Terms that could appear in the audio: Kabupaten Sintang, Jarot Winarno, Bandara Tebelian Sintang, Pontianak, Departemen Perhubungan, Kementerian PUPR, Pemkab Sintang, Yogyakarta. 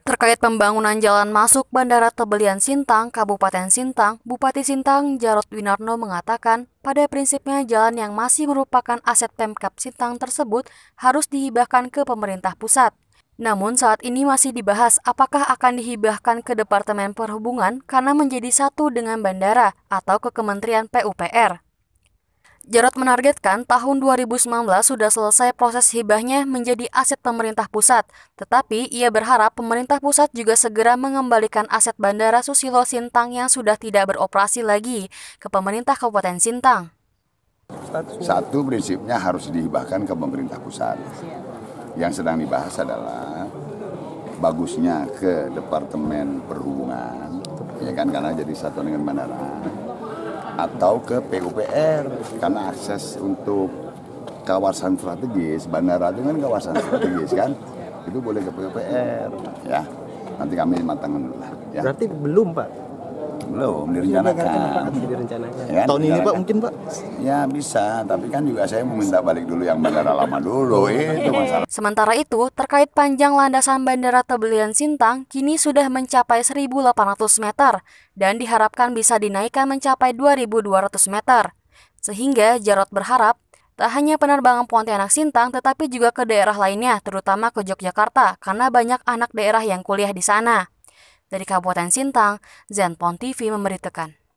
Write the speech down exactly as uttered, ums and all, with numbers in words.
Terkait pembangunan jalan masuk Bandara Tebelian Sintang, Kabupaten Sintang, Bupati Sintang Jarot Winarno mengatakan, pada prinsipnya jalan yang masih merupakan aset Pemkab Sintang tersebut harus dihibahkan ke pemerintah pusat. Namun saat ini masih dibahas apakah akan dihibahkan ke Departemen Perhubungan karena menjadi satu dengan bandara atau ke Kementerian P U P R. Jarot menargetkan tahun dua ribu sembilan belas sudah selesai proses hibahnya menjadi aset pemerintah pusat, tetapi ia berharap pemerintah pusat juga segera mengembalikan aset Bandara Susilo Sintang yang sudah tidak beroperasi lagi ke pemerintah Kabupaten Sintang. Satu, prinsipnya harus dihibahkan ke pemerintah pusat. Yang sedang dibahas adalah bagusnya ke Departemen Perhubungan, ya kan, karena jadi satu dengan bandara, atau ke P U P R, karena akses untuk kawasan strategis, bandara itu kan kawasan strategis kan, itu boleh ke P U P R, ya. Nanti kami matangkan dulu lah. Ya. Berarti belum, Pak? Belum, direncanakan. direncanakan. Ya, Tahun ini, Pak, mungkin, Pak? Ya, bisa, tapi kan juga saya meminta balik dulu yang bandara lama dulu, itu masalah. Sementara itu, terkait panjang landasan Bandara Tebelian Sintang, kini sudah mencapai seribu delapan ratus meter dan diharapkan bisa dinaikkan mencapai dua ribu dua ratus meter. Sehingga Jarot berharap, tak hanya penerbangan Pontianak Sintang, tetapi juga ke daerah lainnya, terutama ke Yogyakarta, karena banyak anak daerah yang kuliah di sana. Dari Kabupaten Sintang, P O N T V memberitakan.